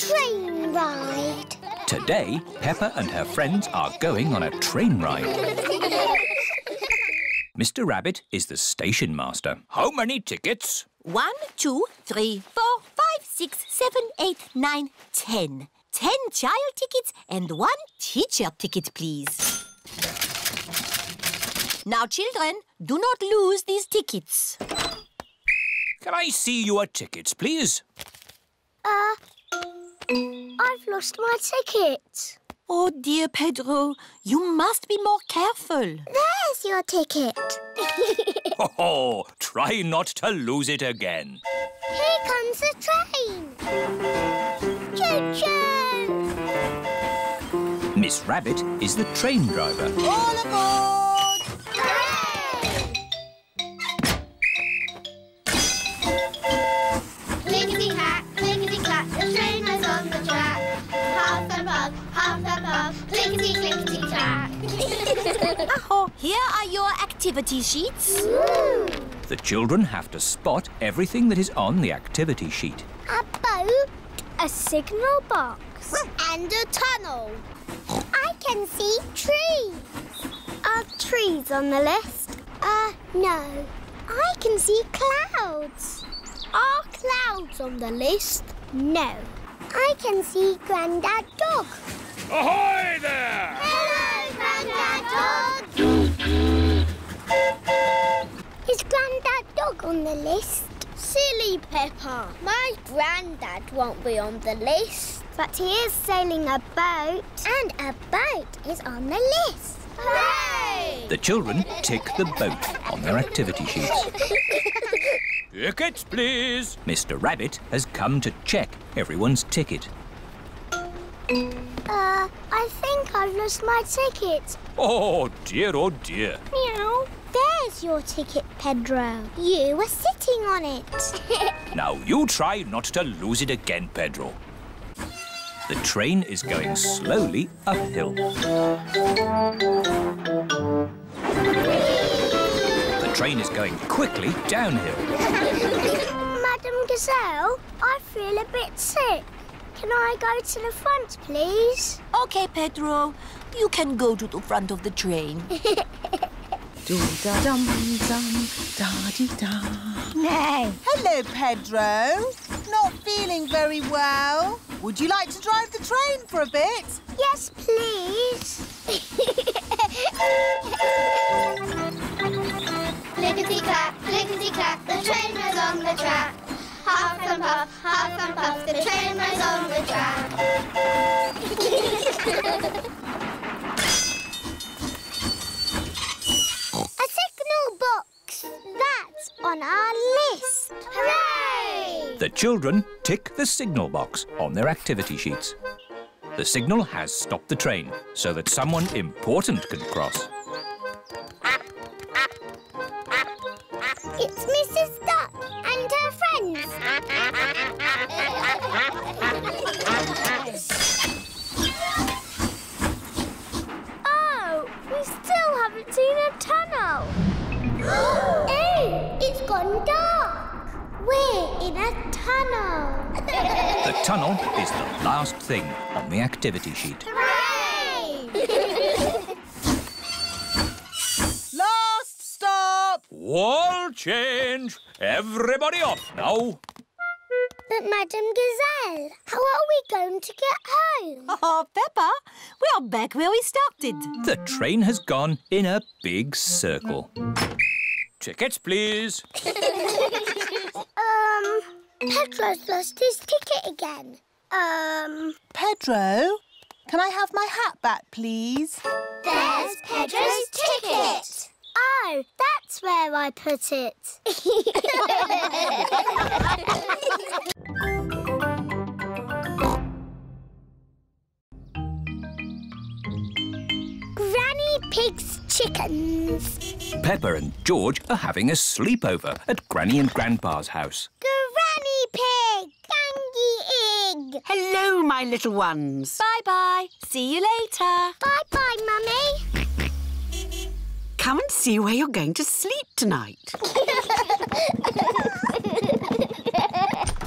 train ride. Today, Peppa and her friends are going on a train ride. Mr. Rabbit is the station master. How many tickets? 1, 2, 3, 4, 5, 6, 7, 8, 9, 10. 10 child tickets and 1 teacher ticket, please. Now, children, do not lose these tickets. Can I see your tickets, please? I've lost my ticket. Oh, dear Pedro, you must be more careful. There's your ticket. Oh, try not to lose it again. Here comes the train. Choo-choo! Miss Rabbit is the train driver. All aboard! Oh, here are your activity sheets. Ooh. The children have to spot everything that is on the activity sheet. A boat, a signal box, and a tunnel. I can see trees. Are trees on the list? No. I can see clouds. Are clouds on the list? No. I can see Grandad Dog. Ahoy there! Hello, Grandad Dog! Is Grandad Dog on the list? Silly Peppa, my Grandad won't be on the list. But he is sailing a boat. And a boat is on the list. Hooray! The children tick the boat on their activity sheets. Tickets, please. Mr. Rabbit has come to check everyone's ticket. I think I've lost my ticket. Oh, dear, oh, dear. Meow. There's your ticket, Pedro. You were sitting on it. Now, you try not to lose it again, Pedro. The train is going slowly uphill. The train is going quickly downhill. Madame Gazelle, I feel a bit sick. Can I go to the front, please? OK, Pedro. You can go to the front of the train. Do-da-dum-dum-da-dee-da. No. Hello, Pedro. Not feeling very well. Would you like to drive the train for a bit? Yes, please. Clickety-clack, clickety-clack, the train is on the track. Half and puff, the train is on the track. A signal box, that's on our list. Hooray! The children tick the signal box on their activity sheets. The signal has stopped the train so that someone important can cross. It's Mrs. Duck and her friends. Oh, we still haven't seen a tunnel. Oh, it's gone dark. We're in a tunnel. The tunnel is the last thing on the activity sheet. Hooray! Wall change! Everybody up now! But Madame Gazelle, how are we going to get home? Oh, Peppa, we are back where we started. The train has gone in a big circle. Tickets, please. Pedro's lost his ticket again. Pedro, can I have my hat back, please? There's Pedro's ticket. Oh, that's where I put it. Granny Pig's chickens. Peppa and George are having a sleepover at Granny and Grandpa's house. Granny Pig! Candy Egg! Hello, my little ones. Bye-bye. See you later. Bye-bye, Mummy. Come and see where you're going to sleep tonight.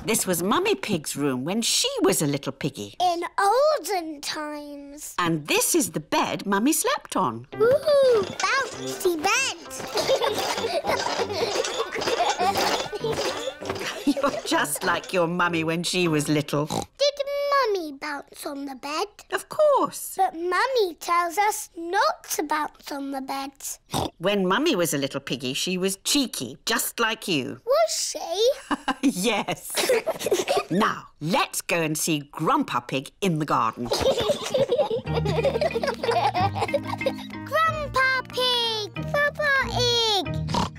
This was Mummy Pig's room when she was a little piggy. In olden times. And this is the bed Mummy slept on. Ooh, bouncy bed. You're just like your mummy when she was little. Did Mummy bounce on the bed? Of course. But Mummy tells us not to bounce on the bed. When Mummy was a little piggy, she was cheeky, just like you. Was she? Yes. Now, let's go and see Grandpa Pig in the garden. Grandpa Pig! Grandpa Pig!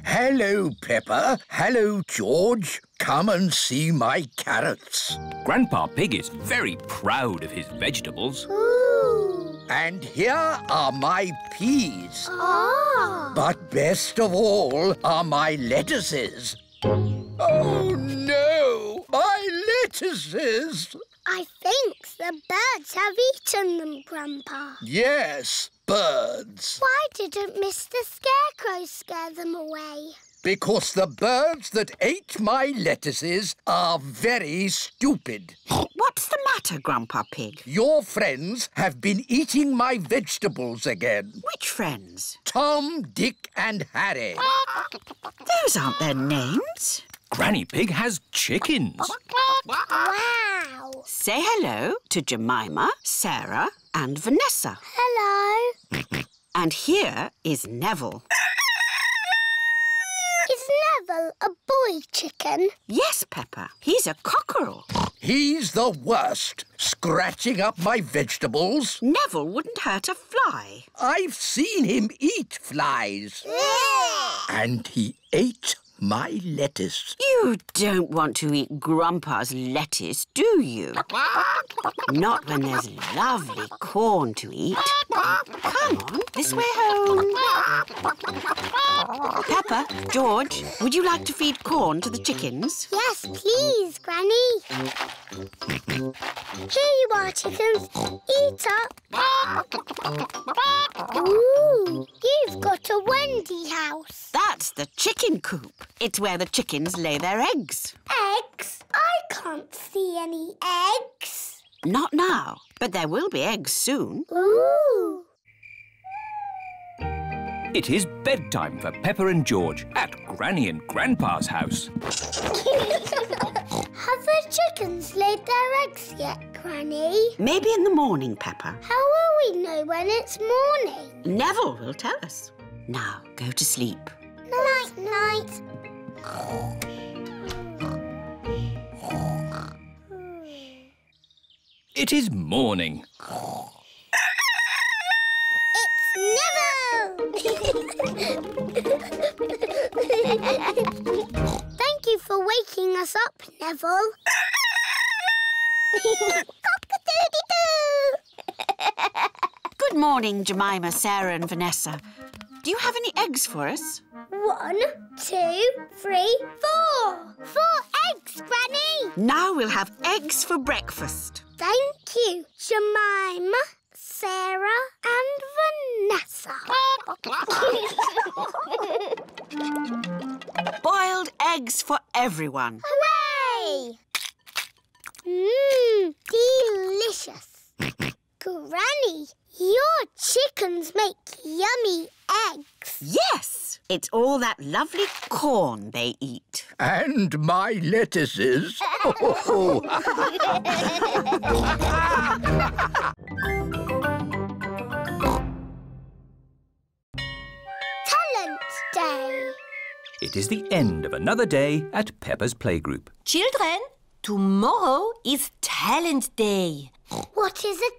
Hello, Peppa. Hello, George. Come and see my carrots. Grandpa Pig is very proud of his vegetables. Ooh. And here are my peas. Ah. But best of all are my lettuces. Oh, no! My lettuces! I think the birds have eaten them, Grandpa. Yes, birds. Why didn't Mr. Scarecrow scare them away? Because the birds that ate my lettuces are very stupid. What's the matter, Grandpa Pig? Your friends have been eating my vegetables again. Which friends? Tom, Dick and Harry. Those aren't their names. Granny Pig has chickens. Wow! Say hello to Jemima, Sarah and Vanessa. Hello. And here is Neville. Is Neville a boy chicken? Yes, Peppa. He's a cockerel. He's the worst. Scratching up my vegetables. Neville wouldn't hurt a fly. I've seen him eat flies. Yeah. And he ate my lettuce. You don't want to eat Grandpa's lettuce, do you? Not when there's lovely corn to eat. Come on, this way home. Peppa, George, would you like to feed corn to the chickens? Yes, please, Granny. Here you are, chickens. Eat up. Ooh, you've got a Wendy house. That's the chicken coop. It's where the chickens lay their eggs. Eggs? I can't see any eggs. Not now, but there will be eggs soon. Ooh! It is bedtime for Peppa and George at Granny and Grandpa's house. Have the chickens laid their eggs yet, Granny? Maybe in the morning, Peppa. How will we know when it's morning? Neville will tell us. Now, go to sleep. Night, night. It is morning. It's Neville! Thank you for waking us up, Neville. Cock-a-doodie-doo! Good morning, Jemima, Sarah and Vanessa. Do you have any eggs for us? 1, 2, 3, 4! 4 eggs, Granny! Now we'll have eggs for breakfast. Thank you, Jemima, Sarah and Vanessa. Boiled eggs for everyone. Hooray! Mmm, delicious. Granny, your chickens make yummy eggs. Yes, it's all that lovely corn they eat. And my lettuces. Talent Day. It is the end of another day at Peppa's Playgroup. Children, tomorrow is Talent Day. What is a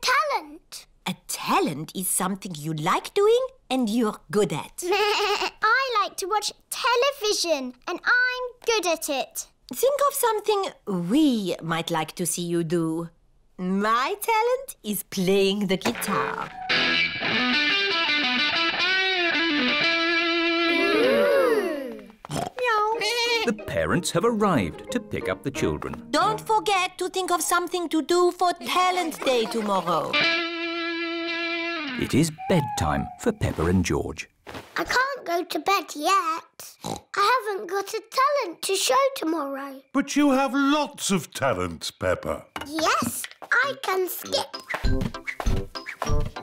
talent? A talent is something you like doing and you're good at. I like to watch television and I'm good at it. Think of something we might like to see you do. My talent is playing the guitar. The parents have arrived to pick up the children. Don't forget to think of something to do for Talent Day tomorrow. It is bedtime for Peppa and George. I can't can't go to bed yet. I haven't got a talent to show tomorrow. But you have lots of talents, Peppa. Yes, I can skip.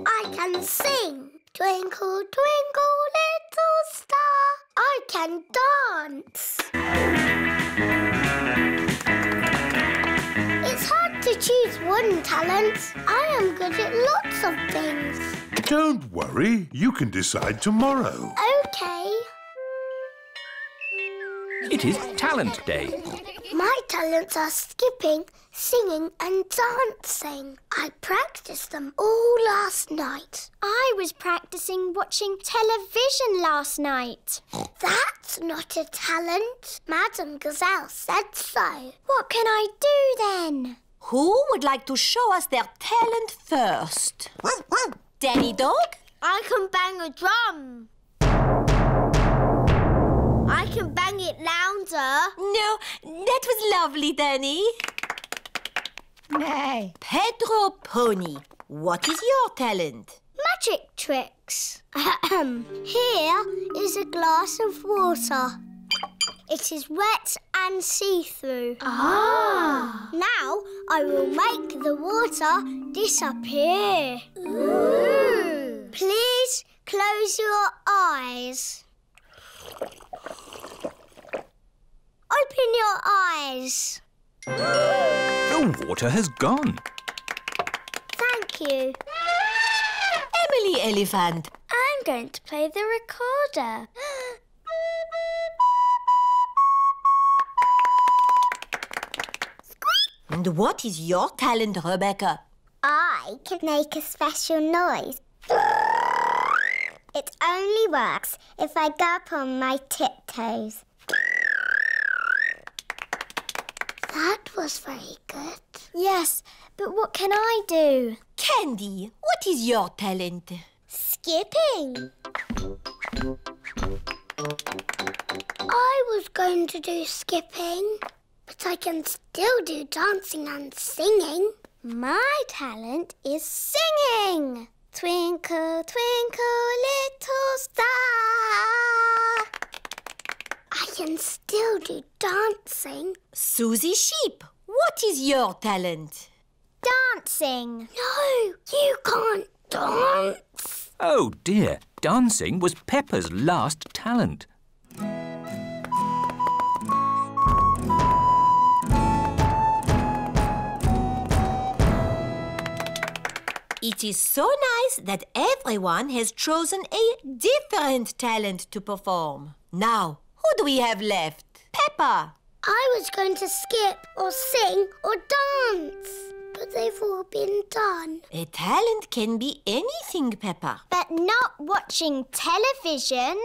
I can sing. Twinkle, twinkle, little star. I can dance. It's hard to choose one talent. I am good at lots of things. Don't worry. You can decide tomorrow. Okay. It is talent day. My talents are skipping, singing and dancing. I practiced them all last night. I was practicing watching television last night. That's not a talent. Madame Gazelle said so. What can I do then? Who would like to show us their talent first? Danny Dog? I can bang a drum. I can bang it louder. No, that was lovely, Danny. Nay. Pedro Pony, what is your talent? Magic tricks. Here is a glass of water. It is wet and see-through. Ah! Now I will make the water disappear. Ooh. Please close your eyes. Open your eyes. The water has gone. Thank you. Emily Elephant. I'm going to play the recorder. And what is your talent, Rebecca? I can make a special noise. It only works if I go up on my tiptoes. That was very good. Yes, but what can I do? Candy, what is your talent? Skipping. I was going to do skipping, but I can still do dancing and singing. My talent is singing. Twinkle, twinkle, little star. I can still do dancing. Susie Sheep, what is your talent? Dancing. No, you can't dance. Oh dear, dancing was Peppa's last talent. It is so nice that everyone has chosen a different talent to perform. Now, who do we have left? Peppa. I was going to skip or sing or dance, but they've all been done. A talent can be anything, Peppa. But not watching television.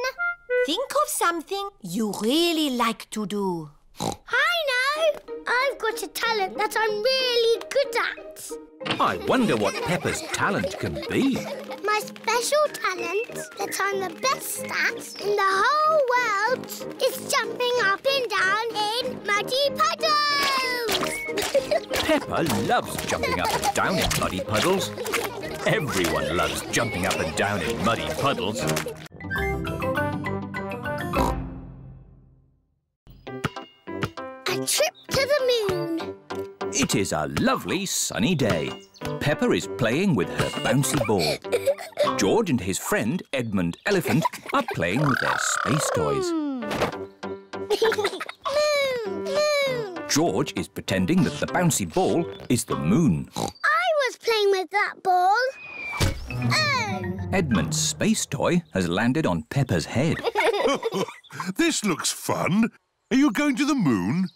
Think of something you really like to do. I know. I've got a talent that I'm really good at. I wonder what Peppa's talent can be. My special talent that I'm the best at in the whole world is jumping up and down in muddy puddles. Peppa loves jumping up and down in muddy puddles. Everyone loves jumping up and down in muddy puddles. Trip to the moon. It is a lovely sunny day. Peppa is playing with her bouncy ball. George and his friend Edmund Elephant are playing with their space toys. Moon, moon. George is pretending that the bouncy ball is the moon. I was playing with that ball. Oh! Edmund's space toy has landed on Peppa's head. This looks fun. Are you going to the moon?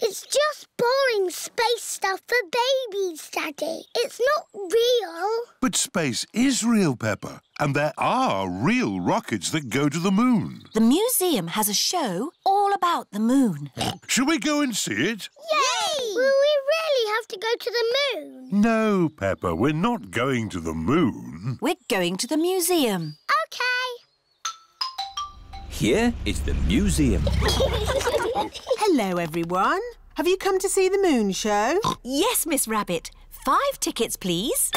It's just boring space stuff for babies, Daddy. It's not real. But space is real, Peppa. And there are real rockets that go to the moon. The museum has a show all about the moon. Shall we go and see it? Yay! Will we really have to go to the moon? No, Peppa, we're not going to the moon. We're going to the museum. OK. Here is the museum. Hello, everyone. Have you come to see the moon show? Yes, Miss Rabbit. 5 tickets, please.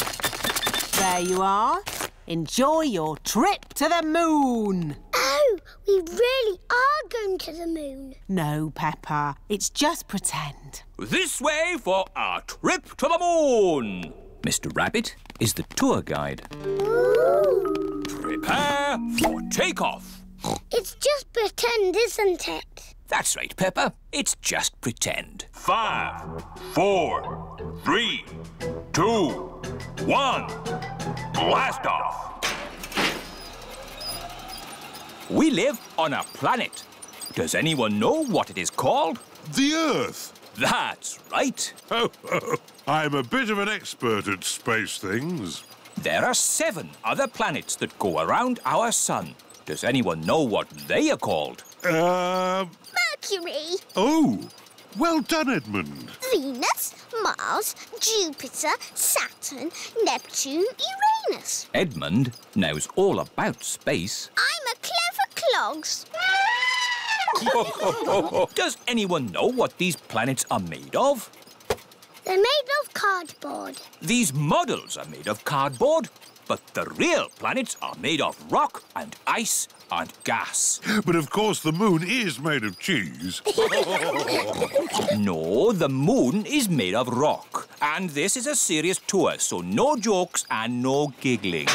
There you are. Enjoy your trip to the moon. Oh, we really are going to the moon. No, Peppa, it's just pretend. This way for our trip to the moon. Mr. Rabbit is the tour guide. Ooh. Prepare for takeoff. It's just pretend, isn't it? That's right, Peppa. It's just pretend. 5, 4, 3, 2, 1. Blast off. We live on a planet. Does anyone know what it is called? The Earth. That's right. I'm a bit of an expert at space things. There are 7 other planets that go around our sun. Does anyone know what they are called? Mercury. Oh, well done, Edmund. Venus, Mars, Jupiter, Saturn, Neptune, Uranus. Edmund knows all about space. I'm a clever clogs. Does anyone know what these planets are made of? They're made of cardboard. These models are made of cardboard, but the real planets are made of rock and ice and gas. But of course the moon is made of cheese. No, the moon is made of rock. And this is a serious tour, so no jokes and no giggling.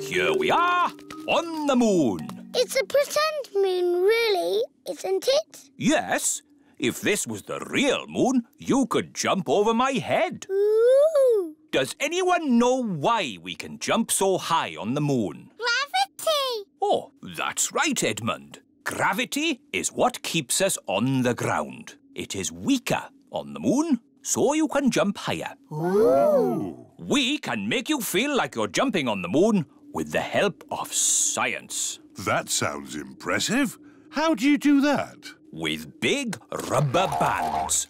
Here we are, on the moon. It's a pretend moon, really, isn't it? Yes. If this was the real moon, you could jump over my head. Ooh. Does anyone know why we can jump so high on the moon? Gravity! Oh, that's right, Edmund. Gravity is what keeps us on the ground. It is weaker on the moon, so you can jump higher. Ooh. We can make you feel like you're jumping on the moon with the help of science. That sounds impressive. How do you do that? With big rubber bands.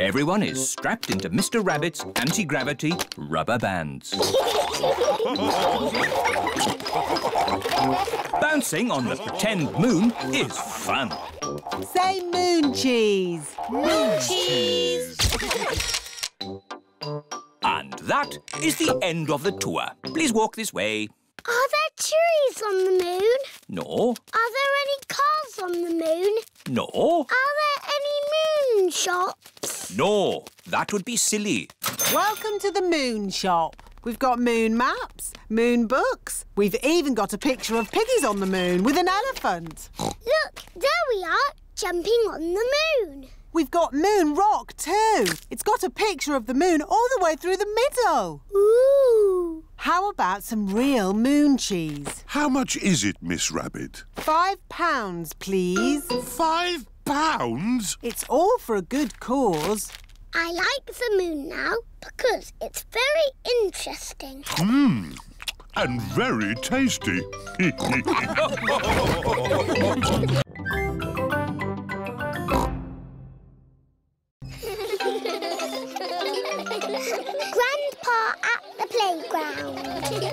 Everyone is strapped into Mr. Rabbit's anti-gravity rubber bands. Bouncing on the pretend moon is fun. Say moon cheese. Moon cheese. And that is the end of the tour. Please walk this way. Are there trees on the moon? No. Are there any cars on the moon? No. Are there any moon shops? No, that would be silly. Welcome to the moon shop. We've got moon maps, moon books. We've even got a picture of piggies on the moon with an elephant. Look, there we are, jumping on the moon. We've got moon rock too. It's got a picture of the moon all the way through the middle. Ooh. How about some real moon cheese? How much is it, Miss Rabbit? £5, please. £5? It's all for a good cause. I like the moon now because it's very interesting. Hmm. And very tasty. Playground.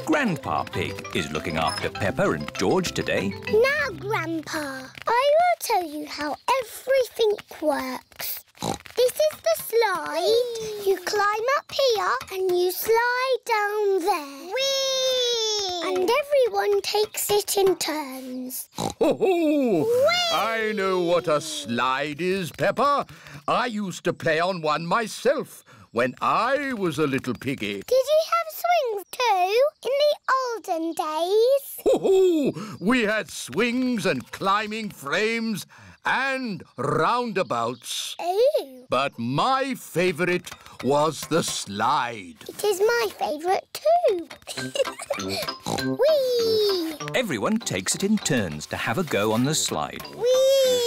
Grandpa Pig is looking after Peppa and George today. Now, Grandpa, I will tell you how everything works. This is the slide. You climb up here and you slide down there. Whee! And everyone takes it in turns. Ho-ho! I know what a slide is, Peppa. I used to play on one myself when I was a little piggy. Did you have swings too in the olden days? Ho-ho! We had swings and climbing frames and roundabouts. Ooh. But my favourite was the slide. It is my favourite too. Whee! Everyone takes it in turns to have a go on the slide. Whee!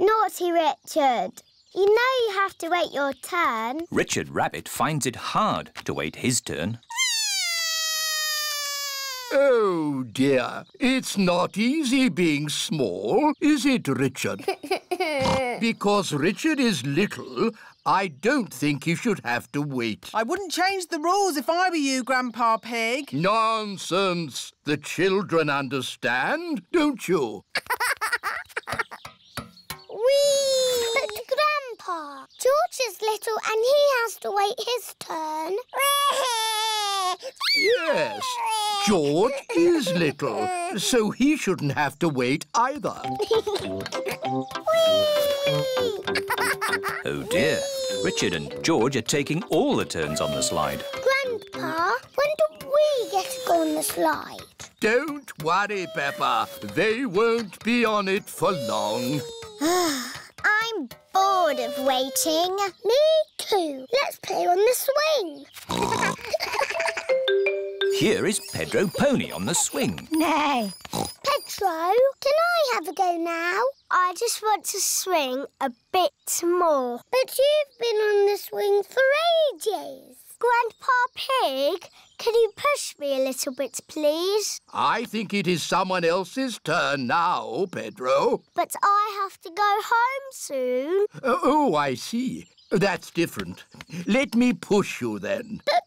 Naughty Richard. You know you have to wait your turn. Richard Rabbit finds it hard to wait his turn. Oh, dear. It's not easy being small, is it, Richard? Because Richard is little, I don't think you should have to wait. I wouldn't change the rules if I were you, Grandpa Pig. Nonsense. The children understand, don't you? Whee! But Grandpa, George is little and he has to wait his turn. Yes, George is little, so he shouldn't have to wait either. Oh dear, Richard and George are taking all the turns on the slide. Grandpa, when do we get to go on the slide? Don't worry, Peppa. They won't be on it for long. I'm bored of waiting. Me too. Let's play on the swing. Here is Pedro Pony on the swing. No. Pedro, can I have a go now? I just want to swing a bit more. But you've been on the swing for ages. Grandpa Pig, can you push me a little bit, please? I think it is someone else's turn now, Pedro. But I have to go home soon. Oh, I see. That's different. Let me push you then. But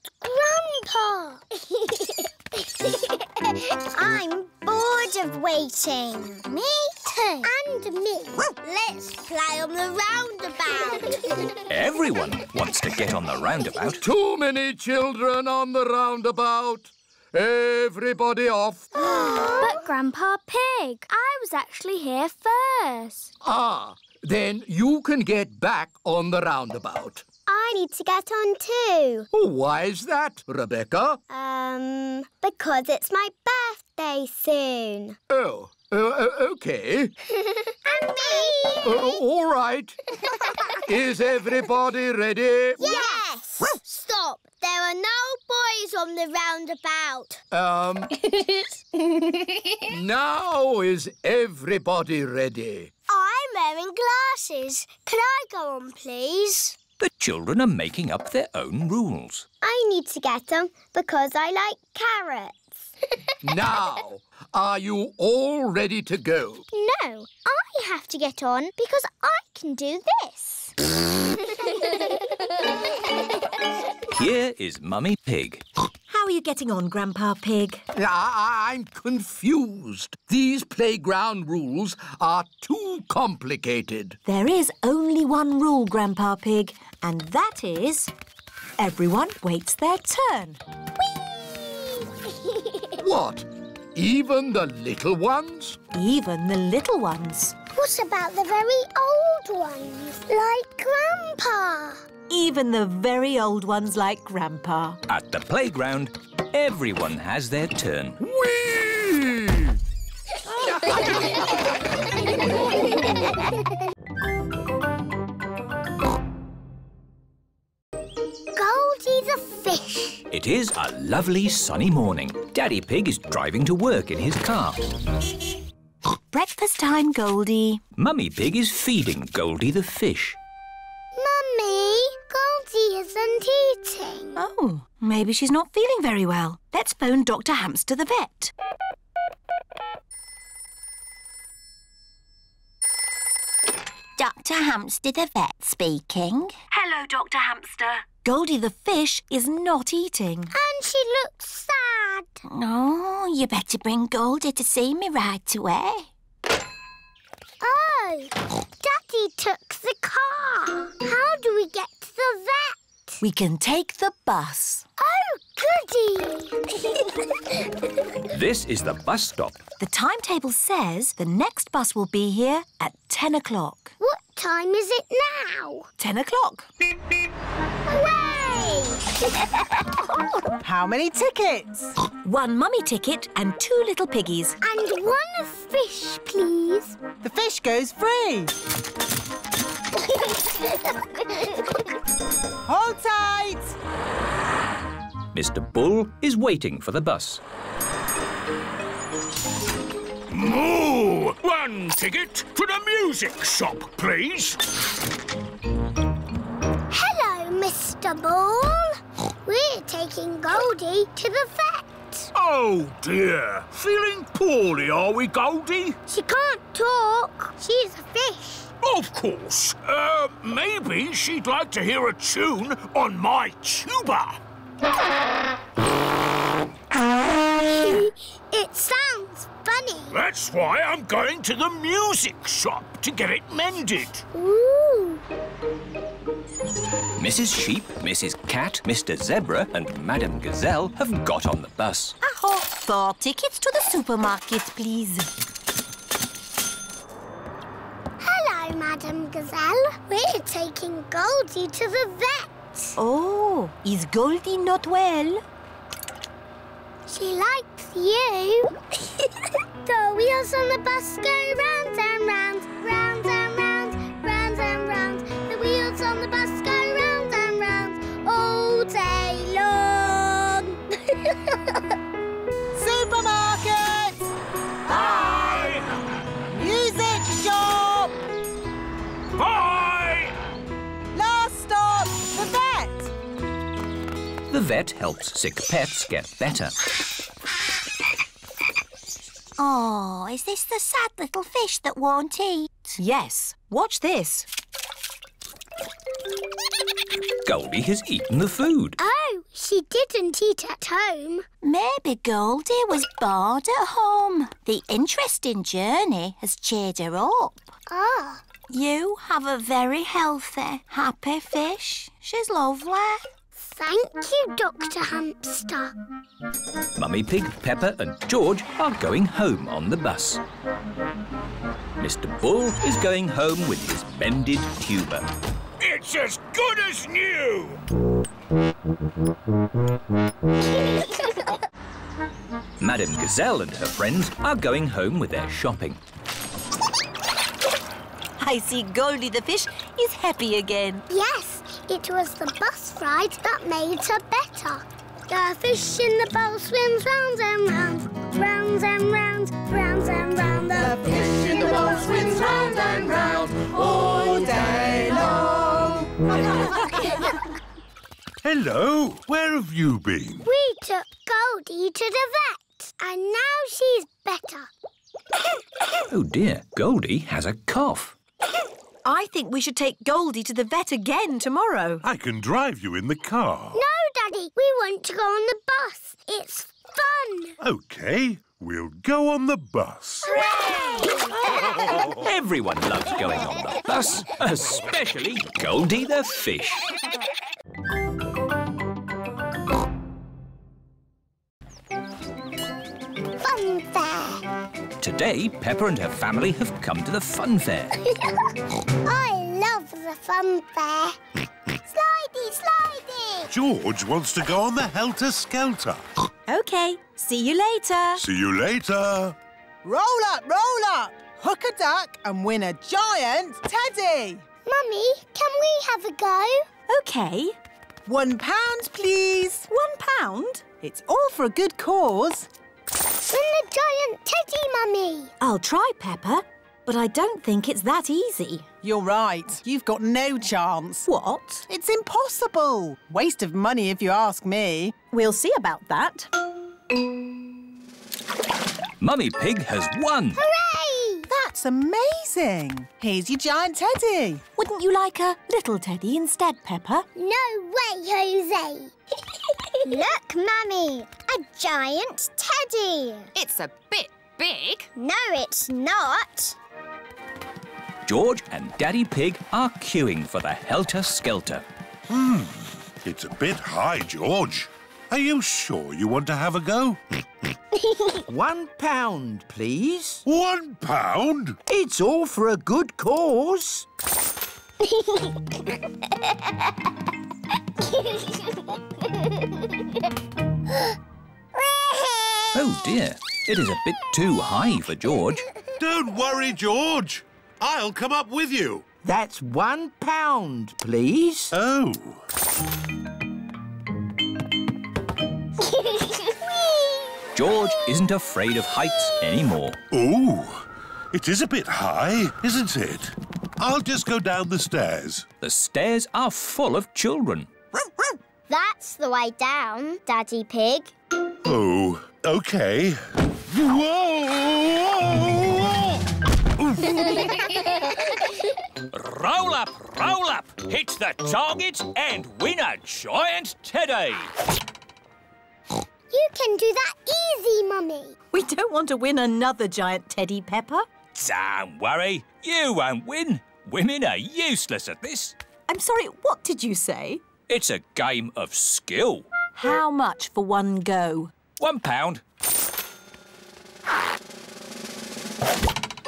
Grandpa! I'm bored of waiting. Me too. And me. Let's play on the roundabout. Everyone wants to get on the roundabout. Too many children on the roundabout. Everybody off. But Grandpa Pig, I was actually here first. Ah, then you can get back on the roundabout. I need to get on too. Oh, why is that, Rebecca? Because it's my birthday soon. Oh, OK. And me! All right. Is everybody ready? Yes! Stop! There are no boys on the roundabout. Now is everybody ready? I'm wearing glasses. Can I go on, please? The children are making up their own rules. I need to get them because I like carrots. Now, are you all ready to go? No, I have to get on because I can do this. Here is Mummy Pig. How are you getting on, Grandpa Pig? I'm confused. These playground rules are too complicated. There is only one rule, Grandpa Pig, and that is everyone waits their turn. Whee! What? Even the little ones? Even the little ones. What about the very old ones, like Grandpa? Even the very old ones like Grandpa. At the playground, everyone has their turn. Whee! Goldie the fish. It is a lovely sunny morning. Daddy Pig is driving to work in his car. Breakfast time, Goldie. Mummy Pig is feeding Goldie the fish. Mummy, Goldie isn't eating. Oh, maybe she's not feeling very well. Let's phone Dr. Hamster the vet. Dr. Hamster the vet speaking. Hello, Dr. Hamster. Goldie the fish is not eating. And she looks sad. Oh, you better bring Goldie to see me right away. Oh, Daddy took the car. How do we get to the vet? We can take the bus. Oh, goody. This is the bus stop. The timetable says the next bus will be here at 10 o'clock. What time is it now? 10 o'clock. Hooray! How many tickets? One mummy ticket and two little piggies. And one fish, please. The fish goes free. Hold tight! Mr. Bull is waiting for the bus. Moo! One ticket to the music shop, please. Hello, Mr. Bull. We're taking Goldie to the vet. Oh, dear. Feeling poorly, are we, Goldie? She can't talk. She's a fish. Of course. Maybe she'd like to hear a tune on my tuba. It sounds funny. That's why I'm going to the music shop to get it mended. Ooh. Mrs. Sheep, Mrs. Cat, Mr. Zebra and Madame Gazelle have got on the bus. Aho! 4 tickets to the supermarket, please. Hello, Madame Gazelle. We're taking Goldie to the vet. Oh, is Goldie not well? She likes you. The wheels on the bus go round and round, round and round, round and round. The wheels on the bus go round and round all day long. Supermarket! Bye! Music shop! Bye! Last stop, the vet! The vet helps sick pets get better. Oh, is this the sad little fish that won't eat? Yes. Watch this. Goldie has eaten the food. Oh, she didn't eat at home. Maybe Goldie was bored at home. The interesting journey has cheered her up. Ah. You have a very healthy, happy fish. She's lovely. Thank you, Dr. Hamster. Mummy Pig, Pepper and George are going home on the bus. Mr. Bull is going home with his bended tuba. It's as good as new! Madame Gazelle and her friends are going home with their shopping. I see Goldie the fish is happy again. Yes. It was the bus ride that made her better. The fish in the bowl swims round and round, round and round, round and round. The fish in the bowl swims round and round all day long. Hello, where have you been? We took Goldie to the vet, and now she's better. Oh dear, Goldie has a cough. I think we should take Goldie to the vet again tomorrow. I can drive you in the car. No, Daddy, we want to go on the bus. It's fun. OK, we'll go on the bus. Hooray! Everyone loves going on the bus, especially Goldie the fish. Fun fair. Today, Peppa and her family have come to the fun fair. I love the fun fair. Slidey, slidey! George wants to go on the helter skelter. OK, see you later. See you later. Roll up, hook a duck and win a giant teddy. Mummy, can we have a go? OK. £1, please. £1? It's all for a good cause. Win the giant teddy, Mummy. I'll try, Peppa, but I don't think it's that easy. You're right. You've got no chance. What? It's impossible. Waste of money if you ask me. We'll see about that. Mummy Pig has won. Hooray! That's amazing. Here's your giant teddy. Wouldn't you like a little teddy instead, Peppa? No way, Jose. Look, Mummy, a giant teddy. It's a bit big. No, it's not. George and Daddy Pig are queuing for the helter skelter. It's a bit high, George. Are you sure you want to have a go? £1, please. £1? It's all for a good cause. Oh dear, it is a bit too high for George. Don't worry, George. I'll come up with you. That's £1, please. Oh. George isn't afraid of heights anymore. Oh, it is a bit high, isn't it? I'll just go down the stairs. The stairs are full of children. That's the way down, Daddy Pig. Oh, OK. Whoa! Roll up, hit the target and win a giant teddy. You can do that easy, Mummy. We don't want to win another giant teddy, Peppa. Don't worry, you won't win. Women are useless at this. I'm sorry, what did you say? It's a game of skill. How much for one go? £1.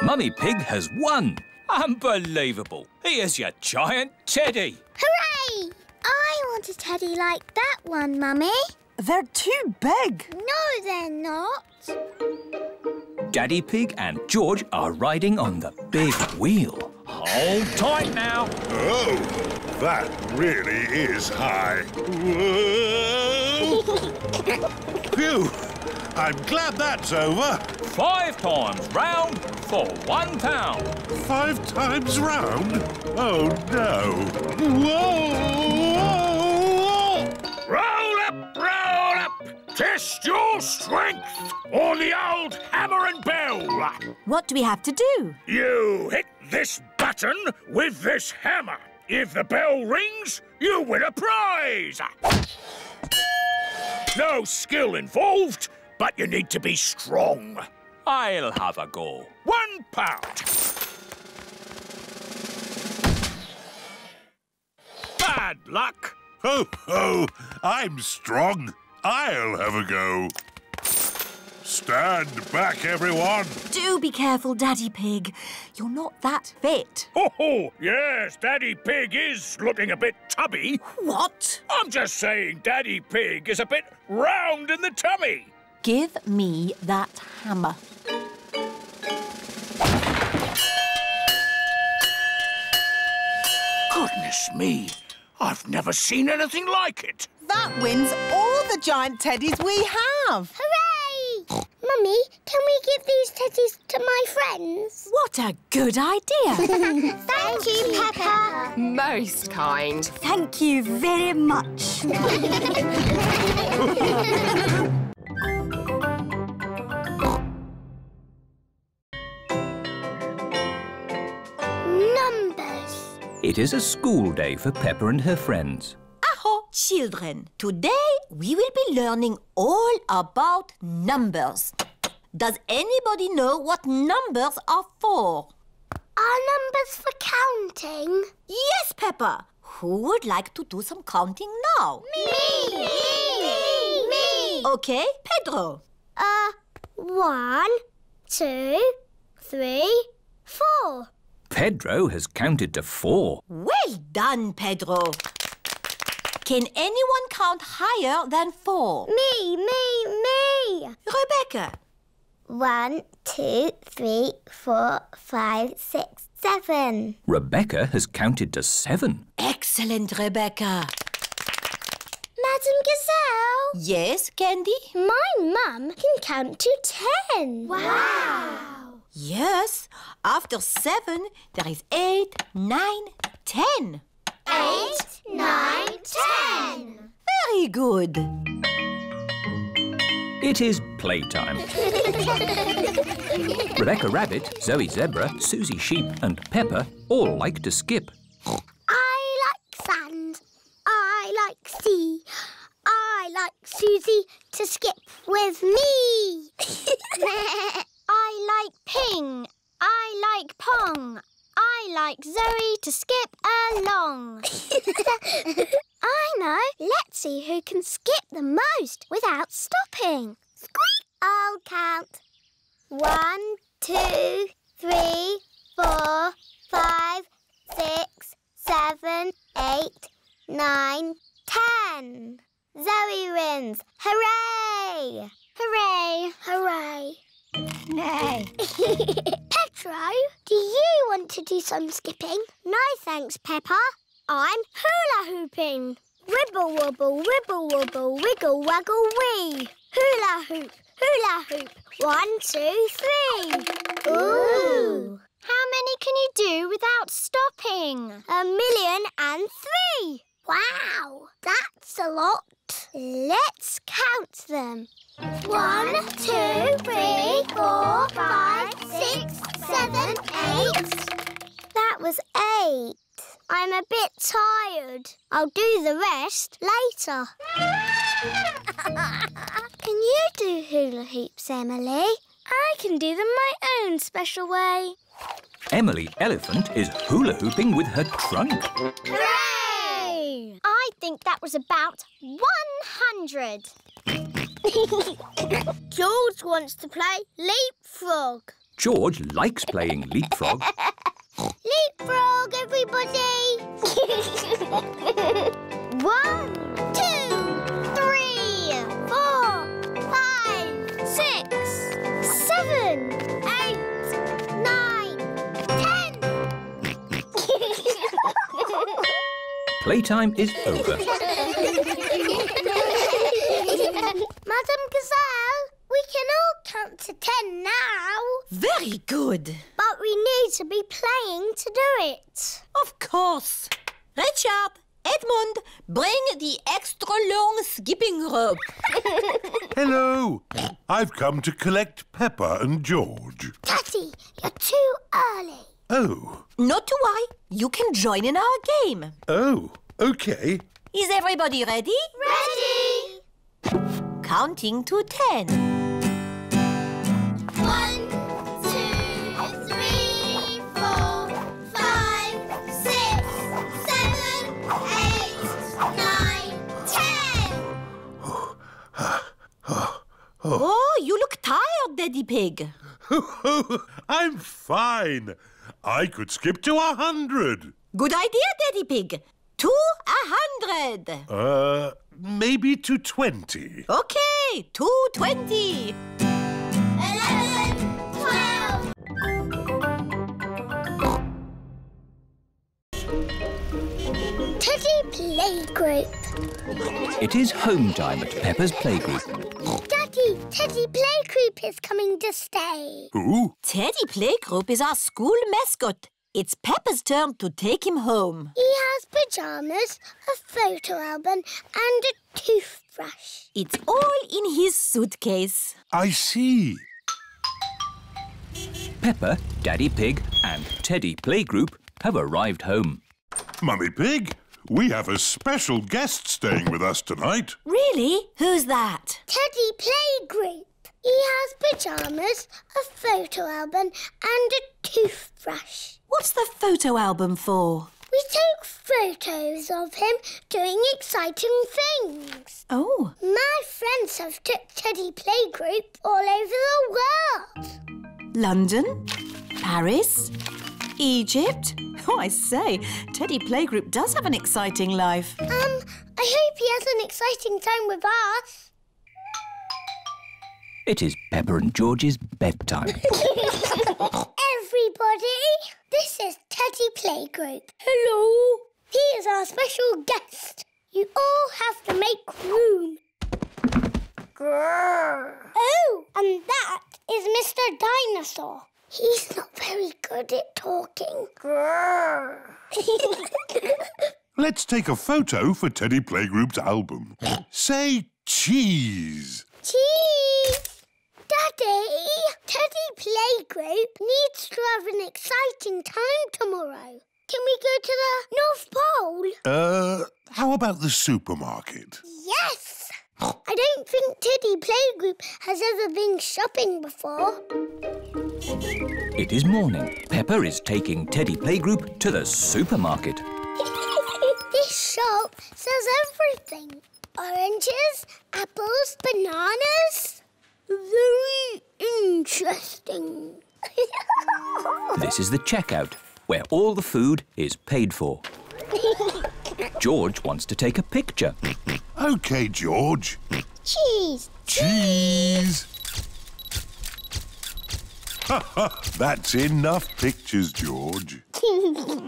Mummy Pig has won. Unbelievable. Here's your giant teddy. Hooray! I want a teddy like that one, Mummy. They're too big. No, they're not. Daddy Pig and George are riding on the big wheel. Hold tight now. Oh, that really is high. Whoa. Phew, I'm glad that's over. 5 times round for £1. 5 times round? Oh, no. Whoa! Roll up, test your strength or the old hammer and bell. What do we have to do? You hit this button with this hammer. If the bell rings, you win a prize. No skill involved, but you need to be strong. I'll have a go. £1. Bad luck. Ho, ho, I'm strong. I'll have a go. Stand back, everyone. Do be careful, Daddy Pig. You're not that fit. Oh, yes, Daddy Pig is looking a bit tubby. What? I'm just saying Daddy Pig is a bit round in the tummy. Give me that hammer. Goodness me. I've never seen anything like it. That wins all the giant teddies we have. Hooray! Mummy, can we give these teddies to my friends? What a good idea! Thank you, Peppa. Most kind. Thank you very much. Numbers. It is a school day for Peppa and her friends. Children, today we will be learning all about numbers. Does anybody know what numbers are for? Are numbers for counting? Yes, Peppa. Who would like to do some counting now? Me! Me! Me! Me! Okay, Pedro. 1, 2, 3, 4. Pedro has counted to 4. Well done, Pedro. Can anyone count higher than 4? Me, me, me! Rebecca? 1, 2, 3, 4, 5, 6, 7. Rebecca has counted to 7. Excellent, Rebecca. Madame Gazelle? Yes, Candy? My mum can count to 10. Wow! Yes, after 7, there is 8, 9, 10. 8, 9, 10. Very good. It is playtime. Rebecca Rabbit, Zoe Zebra, Susie Sheep and Peppa all like to skip. I like sand. I like sea. I like Susie to skip with me. I like ping. I like pong. I like Zoe to skip along. I know. Let's see who can skip the most without stopping. Squeak! I'll count. 1, 2, 3, 4, 5, 6, 7, 8, 9, 10. Zoe wins. Hooray! Hooray! Hooray! No. Pedro, do you want to do some skipping? No, thanks, Peppa. I'm hula hooping. Ribble wobble, wibble wobble, wiggle waggle wee. Hula hoop, hula hoop. 1, 2, 3. Ooh. How many can you do without stopping? 1,000,003. Wow, that's a lot. Let's count them. 1, 2, 3, 4, 5, 6, 7, 8. That was 8. I'm a bit tired. I'll do the rest later. Can you do hula hoops, Emily? I can do them my own special way. Emily Elephant is hula hooping with her trunk. Hooray! think that was about 100. George wants to play leapfrog. George likes playing leapfrog. Leapfrog, everybody! 1, 2, 3, 4, 5, 6, 7, 8, 9, 10. Playtime is over. Madame Gazelle, we can all count to 10 now. Very good. But we need to be playing to do it. Of course. Richard, Edmund, bring the extra long skipping rope. Hello. I've come to collect Peppa and George. Daddy, you're too early. Oh. Not to worry. You can join in our game. Oh, OK. Is everybody ready? Ready. Counting to 10. 1, 2, 3, 4, 5, 6, 7, 8, 9, 10. Oh, you look tired, Daddy Pig. I'm fine. I could skip to 100. Good idea, Daddy Pig. To 100. Maybe to 20. OK, to 20. 11, 12. Teddy Playgroup. It is home time at Peppa's Playgroup. Daddy, Teddy Playgroup is coming to stay. Who? Teddy Playgroup is our school mascot. It's Peppa's turn to take him home. He has pyjamas, a photo album and a toothbrush. It's all in his suitcase. I see. Peppa, Daddy Pig and Teddy Playgroup have arrived home. Mummy Pig, we have a special guest staying with us tonight. Really? Who's that? Teddy Playgroup. He has pyjamas, a photo album and a toothbrush. What's the photo album for? We took photos of him doing exciting things. Oh. My friends have took Teddy Playgroup all over the world. London, Paris, Egypt. Oh, I say, Teddy Playgroup does have an exciting life. I hope he has an exciting time with us. It is Peppa and George's bedtime. Everybody, this is Teddy Playgroup. Hello. He is our special guest. You all have to make room. Grrr. Oh, and that is Mr. Dinosaur. He's not very good at talking. Grrr. Let's take a photo for Teddy Playgroup's album. Say cheese. Cheese. Daddy, Teddy Playgroup needs to have an exciting time tomorrow. Can we go to the North Pole? How about the supermarket? Yes! I don't think Teddy Playgroup has ever been shopping before. It is morning. Peppa is taking Teddy Playgroup to the supermarket. This shop sells everything. Oranges, apples, bananas. Very interesting. This is the checkout, where all the food is paid for. George wants to take a picture. OK, George. Cheese. Cheese. That's enough pictures, George. Teddy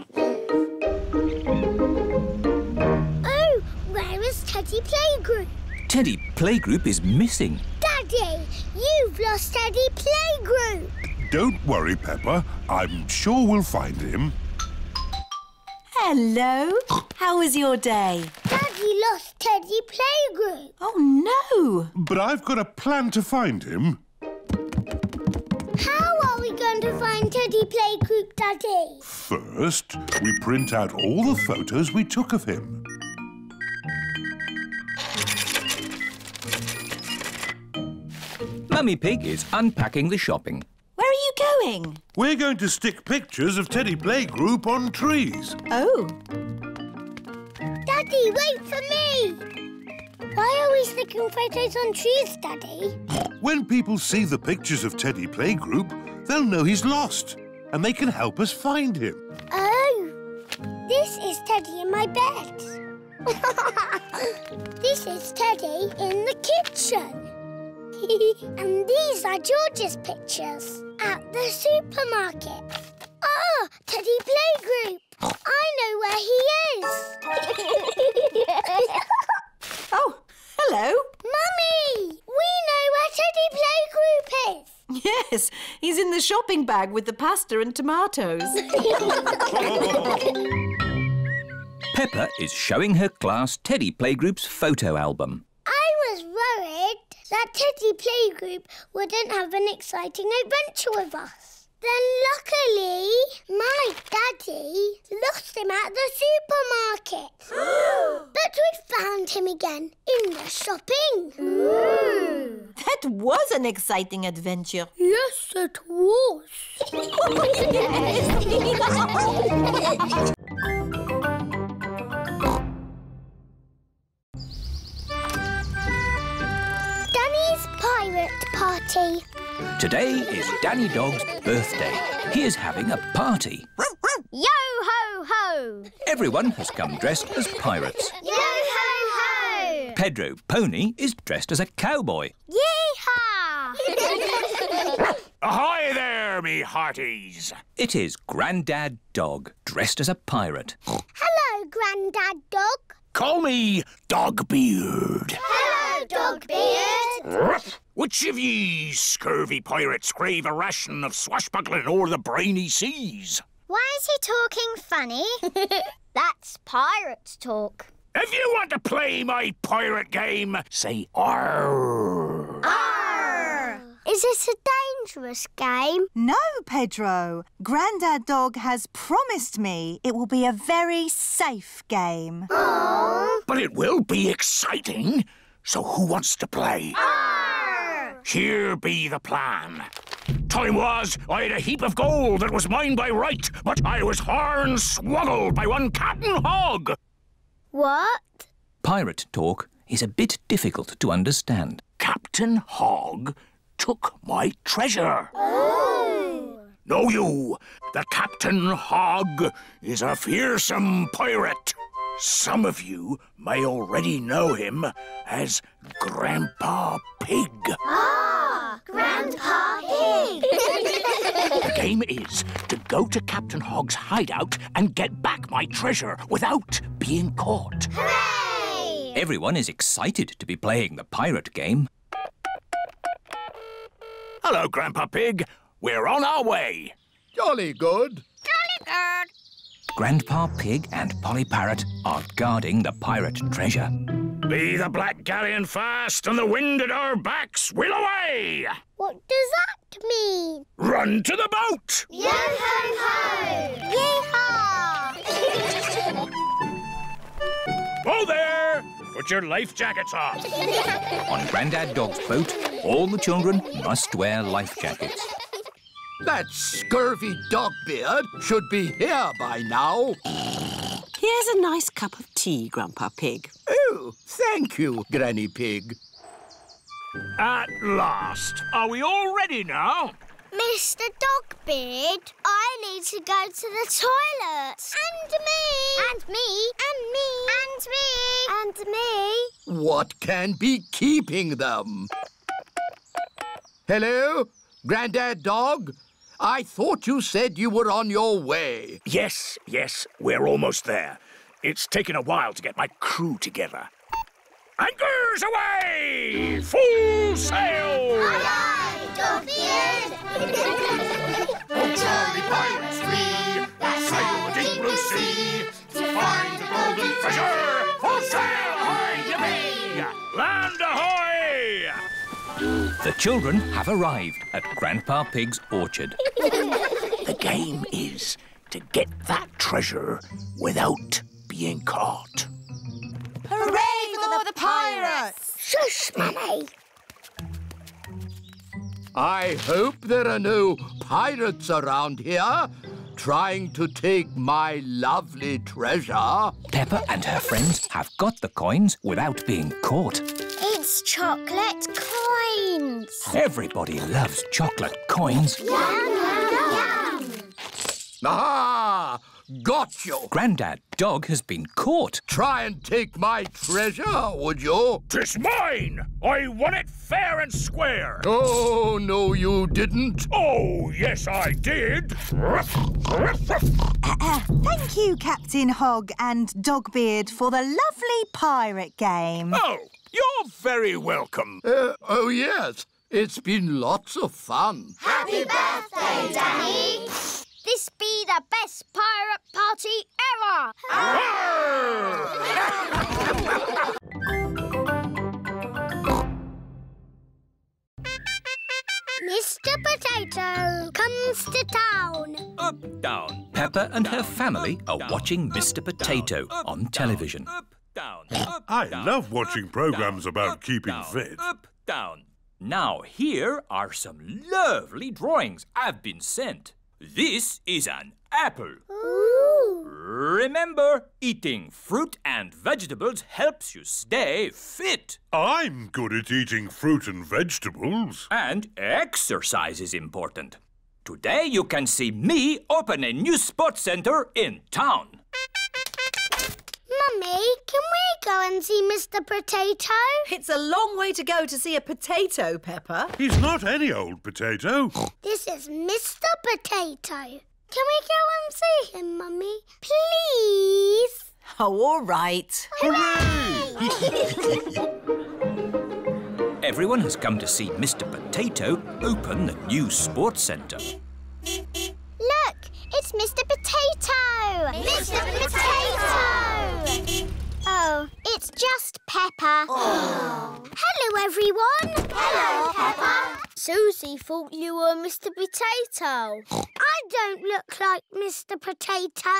Playgroup. Teddy Playgroup is missing. Daddy, you've lost Teddy Playgroup. Don't worry, Peppa. I'm sure we'll find him. Hello. How was your day? Daddy lost Teddy Playgroup. Oh, no. But I've got a plan to find him. How are we going to find Teddy Playgroup, Daddy? First, we print out all the photos we took of him. Mummy Pig is unpacking the shopping. Where are you going? We're going to stick pictures of Teddy Playgroup on trees. Oh. Daddy, wait for me! Why are we sticking photos on trees, Daddy? When people see the pictures of Teddy Playgroup, they'll know he's lost and they can help us find him. Oh, this is Teddy in my bed. This is Teddy in the kitchen. And these are George's pictures at the supermarket. Oh, Teddy Playgroup! I know where he is. Oh, hello. Mummy, we know where Teddy Playgroup is. Yes, he's in the shopping bag with the pasta and tomatoes. Peppa is showing her class Teddy Playgroup's photo album. I was worried that Teddy Playgroup wouldn't have an exciting adventure with us. Then luckily, my daddy lost him at the supermarket. But we found him again in the shopping. Ooh. That was an exciting adventure. Yes, it was. Danny's Pirate Party. Today is Danny Dog's birthday. He is having a party. Yo-ho-ho! Everyone has come dressed as pirates. Yo-ho-ho! Pedro Pony is dressed as a cowboy. Yee-haw! Ahoy there, me hearties! It is Grandad Dog, dressed as a pirate. Hello, Grandad Dog. Call me Dogbeard. Hello, Dogbeard. Which of ye scurvy pirates crave a ration of swashbuckling o'er the briny seas? Why is he talking funny? That's pirate talk. If you want to play my pirate game, say arr. Arr! Is this a dangerous game? No, Pedro. Grandad Dog has promised me it will be a very safe game. Aww. But it will be exciting. So who wants to play? Arr! Here be the plan. Time was, I had a heap of gold that was mine by right, but I was horn-swoggled by one Captain Hog. What? Pirate talk is a bit difficult to understand. Captain Hog took my treasure. Oh. Know you, the Captain Hog is a fearsome pirate. Some of you may already know him as Grandpa Pig. Ah, Grandpa Pig! The game is to go to Captain Hog's hideout and get back my treasure without being caught. Hooray! Everyone is excited to be playing the pirate game. Hello, Grandpa Pig. We're on our way. Jolly good. Jolly good. Grandpa Pig and Polly Parrot are guarding the pirate treasure. Be the black galleon fast and the wind at our backs, wheel away! What does that mean? Run to the boat! Yo-ho-ho! Yee-haw! Whoa there! Put your life jackets on. On Grandad Dog's boat, all the children must wear life jackets. That scurvy Dogbeard should be here by now. Here's a nice cup of tea, Grandpa Pig. Oh, thank you, Granny Pig. At last. Are we all ready now? Mr. Dogbeard, I need to go to the toilet. And me. And me. And me. And me. And me. What can be keeping them? Hello, Grandad Dog? I thought you said you were on your way. Yes, yes, we're almost there. It's taken a while to get my crew together. Anchors away! Full sail! Aye, aye, Dogbeard! Oh, jolly pirates we, that sail the deep blue sea, to find the golden treasure, full sail, ahoy to me! Land ahoy! The children have arrived at Grandpa Pig's orchard. The game is to get that treasure without being caught. Hooray for the pirates! Shush, Mummy! I hope there are no pirates around here. trying to take my lovely treasure. Peppa and her friends have got the coins without being caught. It's chocolate coins. Everybody loves chocolate coins. Yum, yum, yum. Aha! Got you. Grandad Dog has been caught. Try and take my treasure, would you? 'Tis mine! I won it fair and square. Oh, no, you didn't. Oh, yes, I did. Thank you, Captain Hog and Dogbeard, for the lovely pirate game. Oh, you're very welcome. Oh, yes. It's been lots of fun. Happy birthday, Danny. This be the best pirate party ever! Mr. Potato comes to town. Up, down. Peppa and her family are watching Mr. Potato on television. I love watching programs about keeping fit. Up, down. Now here are some lovely drawings I've been sent. This is an apple. Ooh. Remember, eating fruit and vegetables helps you stay fit. I'm good at eating fruit and vegetables. And exercise is important. Today you can see me open a new sports centre in town. Mummy, can we go and see Mr. Potato? It's a long way to go to see a potato, Peppa. He's not any old potato. This is Mr. Potato. Can we go and see him, Mummy? Please? Oh, all right. Hooray! Everyone has come to see Mr. Potato open the new sports centre. Look, it's Mr. Potato! Mr. Potato! Oh, it's just Peppa. Oh. Hello, everyone. Hello, Peppa. Susie thought you were Mr. Potato. I don't look like Mr. Potato.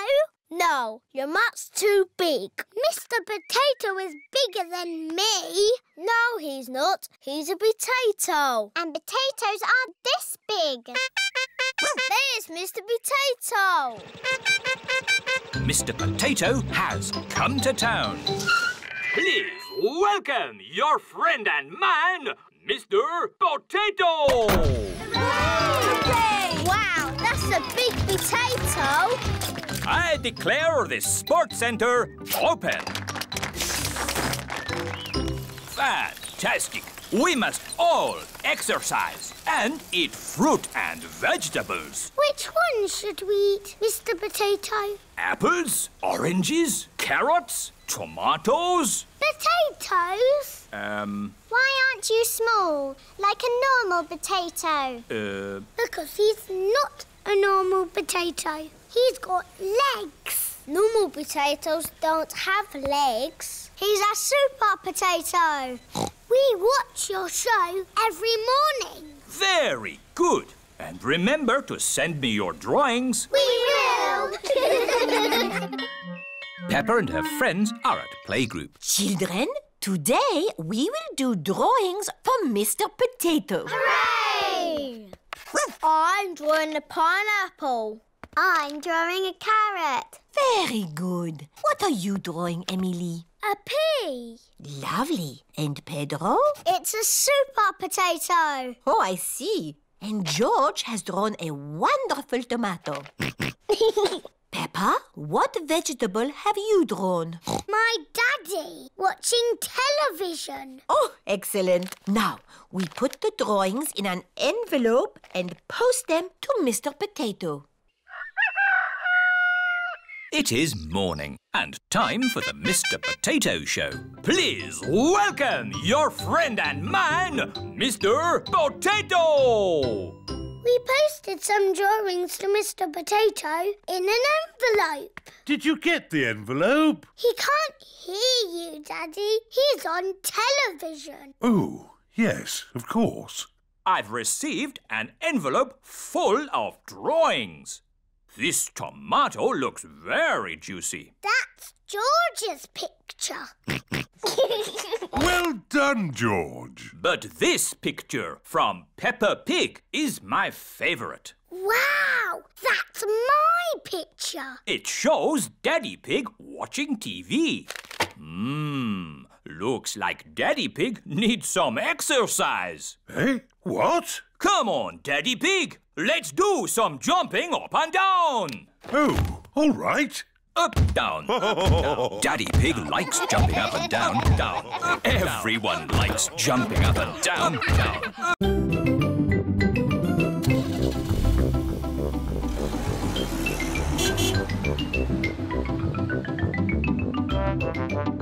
No, you're much too big. Mr. Potato is bigger than me. No, he's not. He's a potato. And potatoes are this big. There's Mr. Potato. Mr. Potato has come to town. Please welcome your friend and mine, Mr. Potato. Hooray! Wow, that's a big potato. I declare this sports centre open. Fantastic. We must all exercise and eat fruit and vegetables. Which one should we eat, Mr. Potato? Apples, oranges, carrots, tomatoes. Potatoes? Why aren't you small, like a normal potato? Because he's not a normal potato. He's got legs. Normal potatoes don't have legs. He's a super potato. We watch your show every morning. Very good. And remember to send me your drawings. We will. Peppa and her friends are at Playgroup. Children, today we will do drawings for Mr. Potato. Hooray! I'm drawing a pineapple. I'm drawing a carrot. Very good. What are you drawing, Emily? A pea. Lovely. And Pedro? It's a super potato. Oh, I see. And George has drawn a wonderful tomato. Peppa, what vegetable have you drawn? My daddy, watching television. Oh, excellent. Now, we put the drawings in an envelope and post them to Mr. Potato. It is morning and time for the Mr. Potato Show. Please welcome your friend and mine, Mr. Potato! We posted some drawings to Mr. Potato in an envelope. Did you get the envelope? He can't hear you, Daddy. He's on television. Oh, yes, of course. I've received an envelope full of drawings. This tomato looks very juicy. That's George's picture. Well done, George. But this picture from Peppa Pig is my favourite. Wow, that's my picture? It shows Daddy Pig watching TV. Mmm, looks like Daddy Pig needs some exercise. Eh? What? Come on, Daddy Pig. Let's do some jumping up and down. Oh, all right. Up, down, up, down. Daddy Pig likes jumping up and down, down. Everyone likes jumping up and down, down.